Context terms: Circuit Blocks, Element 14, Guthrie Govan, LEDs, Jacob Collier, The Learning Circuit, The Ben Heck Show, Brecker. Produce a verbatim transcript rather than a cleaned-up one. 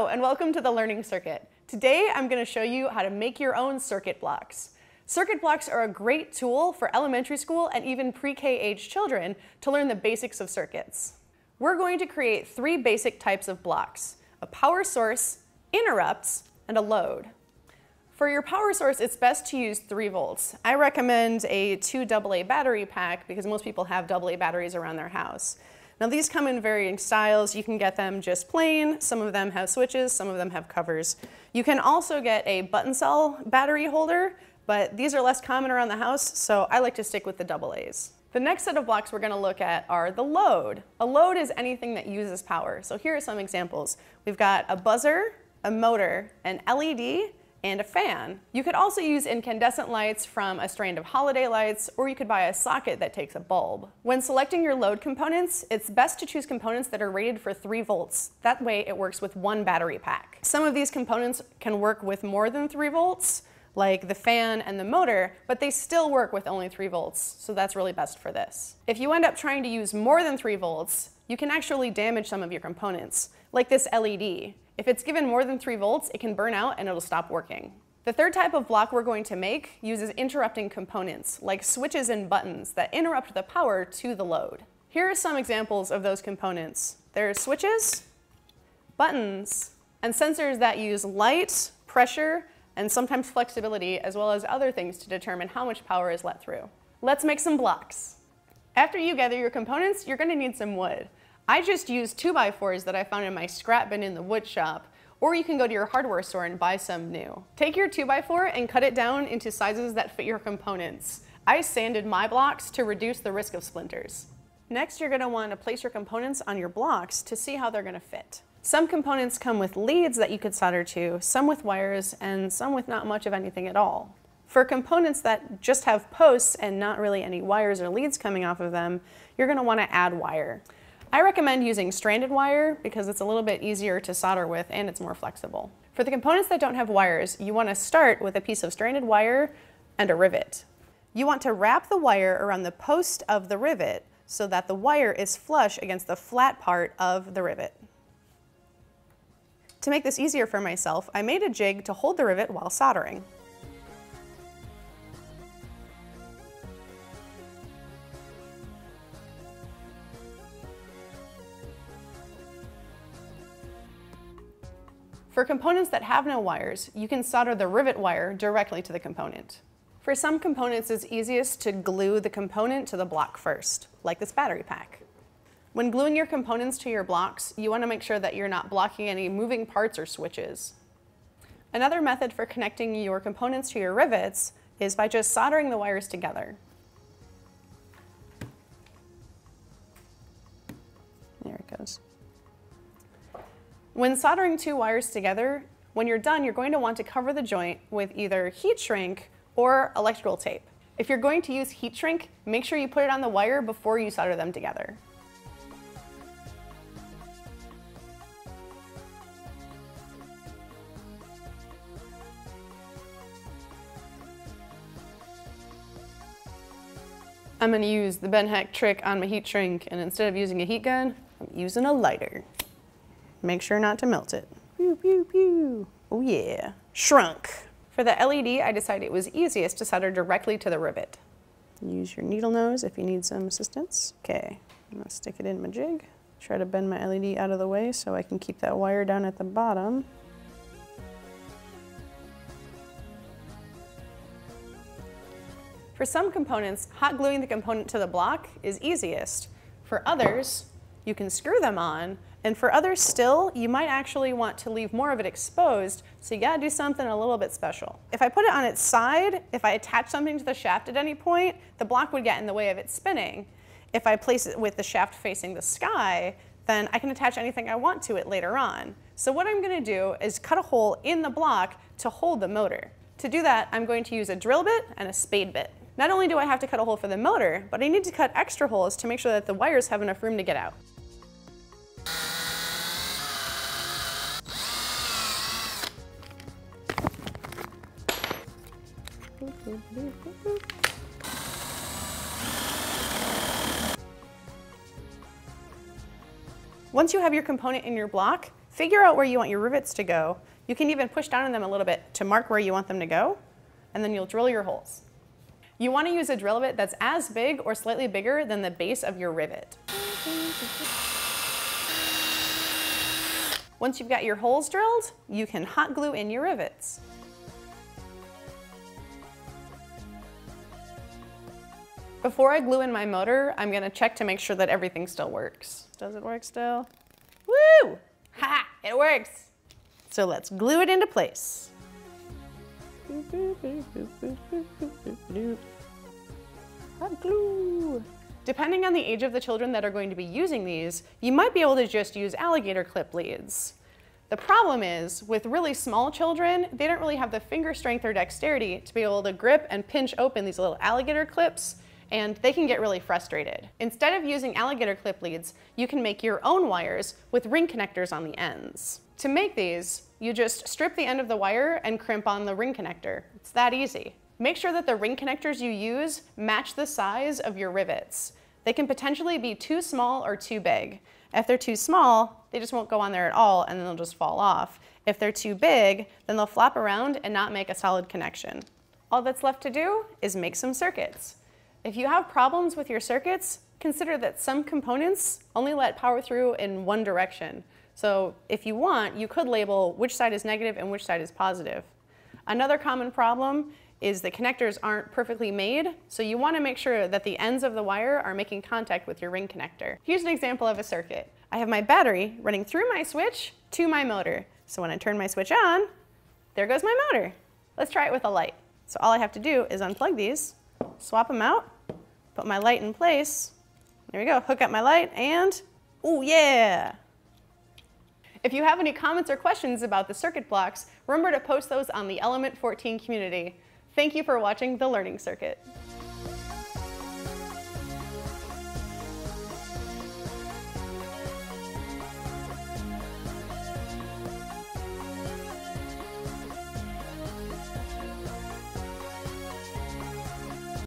Hello and welcome to The Learning Circuit. Today I'm going to show you how to make your own circuit blocks. Circuit blocks are a great tool for elementary school and even pre-K age children to learn the basics of circuits. We're going to create three basic types of blocks: a power source, interrupts, and a load. For your power source, it's best to use three volts. I recommend a two double A battery pack because most people have double A batteries around their house. Now these come in varying styles. You can get them just plain, some of them have switches, some of them have covers. You can also get a button cell battery holder, but these are less common around the house, so I like to stick with the double A's. The next set of blocks we're gonna look at are the load. A load is anything that uses power. So here are some examples. We've got a buzzer, a motor, an L E D, and a fan. You could also use incandescent lights from a strand of holiday lights, or you could buy a socket that takes a bulb. When selecting your load components, it's best to choose components that are rated for three volts. That way it works with one battery pack. Some of these components can work with more than three volts, like the fan and the motor, but they still work with only three volts, so that's really best for this. If you end up trying to use more than three volts, you can actually damage some of your components, like this L E D. If it's given more than three volts, it can burn out and it'll stop working. The third type of block we're going to make uses interrupting components, like switches and buttons that interrupt the power to the load. Here are some examples of those components. There are switches, buttons, and sensors that use light, pressure, and sometimes flexibility, as well as other things to determine how much power is let through. Let's make some blocks. After you gather your components, you're going to need some wood. I just used two by fours that I found in my scrap bin in the wood shop, or you can go to your hardware store and buy some new. Take your two by four and cut it down into sizes that fit your components. I sanded my blocks to reduce the risk of splinters. Next, you're going to want to place your components on your blocks to see how they're going to fit. Some components come with leads that you could solder to, some with wires, and some with not much of anything at all. For components that just have posts and not really any wires or leads coming off of them, you're going to want to add wire. I recommend using stranded wire because it's a little bit easier to solder with and it's more flexible. For the components that don't have wires, you want to start with a piece of stranded wire and a rivet. You want to wrap the wire around the post of the rivet so that the wire is flush against the flat part of the rivet. To make this easier for myself, I made a jig to hold the rivet while soldering. For components that have no wires, you can solder the rivet wire directly to the component. For some components, it's easiest to glue the component to the block first, like this battery pack. When gluing your components to your blocks, you want to make sure that you're not blocking any moving parts or switches. Another method for connecting your components to your rivets is by just soldering the wires together. There it goes. When soldering two wires together, when you're done, you're going to want to cover the joint with either heat shrink or electrical tape. If you're going to use heat shrink, make sure you put it on the wire before you solder them together. I'm going to use the Ben Heck trick on my heat shrink, and instead of using a heat gun, I'm using a lighter. Make sure not to melt it. Pew, pew, pew. Oh yeah. Shrunk. For the L E D, I decided it was easiest to solder directly to the rivet. Use your needle nose if you need some assistance. Okay, I'm gonna stick it in my jig. Try to bend my L E D out of the way so I can keep that wire down at the bottom. For some components, hot gluing the component to the block is easiest. For others, you can screw them on, and for others still, you might actually want to leave more of it exposed, so you gotta do something a little bit special. If I put it on its side, if I attach something to the shaft at any point, the block would get in the way of it spinning. If I place it with the shaft facing the sky, then I can attach anything I want to it later on. So what I'm gonna do is cut a hole in the block to hold the motor. To do that, I'm going to use a drill bit and a spade bit. Not only do I have to cut a hole for the motor, but I need to cut extra holes to make sure that the wires have enough room to get out. Once you have your component in your block, figure out where you want your rivets to go. You can even push down on them a little bit to mark where you want them to go, and then you'll drill your holes. You want to use a drill bit that's as big or slightly bigger than the base of your rivet. Once you've got your holes drilled, you can hot glue in your rivets. Before I glue in my motor, I'm gonna check to make sure that everything still works. Does it work still? Woo! Ha! It works! So let's glue it into place. Hot glue! Depending on the age of the children that are going to be using these, you might be able to just use alligator clip leads. The problem is, with really small children, they don't really have the finger strength or dexterity to be able to grip and pinch open these little alligator clips, and they can get really frustrated. Instead of using alligator clip leads, you can make your own wires with ring connectors on the ends. To make these, you just strip the end of the wire and crimp on the ring connector. It's that easy. Make sure that the ring connectors you use match the size of your rivets. They can potentially be too small or too big. If they're too small, they just won't go on there at all and then they'll just fall off. If they're too big, then they'll flop around and not make a solid connection. All that's left to do is make some circuits. If you have problems with your circuits, consider that some components only let power through in one direction. So if you want, you could label which side is negative and which side is positive. Another common problem is the connectors aren't perfectly made, so you want to make sure that the ends of the wire are making contact with your ring connector. Here's an example of a circuit. I have my battery running through my switch to my motor. So when I turn my switch on, there goes my motor. Let's try it with a light. So all I have to do is unplug these, swap them out, put my light in place. There we go, hook up my light and, ooh yeah! If you have any comments or questions about the circuit blocks, remember to post those on the Element fourteen community. Thank you for watching The Learning Circuit.